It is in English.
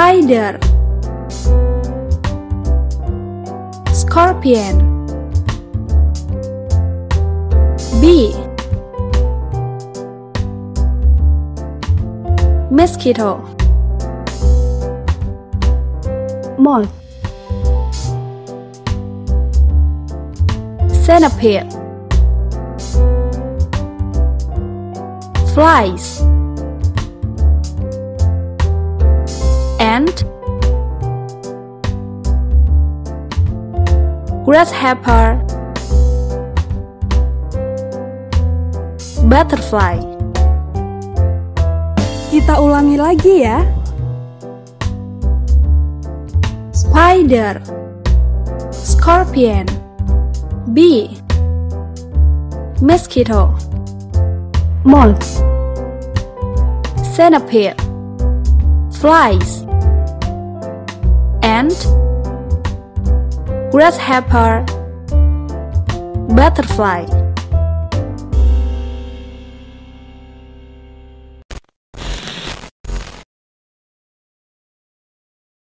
Spider, Scorpion, Bee, Mosquito, Moth, Centipede, Flies, Ant, Grasshopper, Butterfly. Kita ulangi lagi ya. Spider, Scorpion, Bee, Mosquito, Moth, Centipede, Flies, Ant, Grasshopper, Butterfly.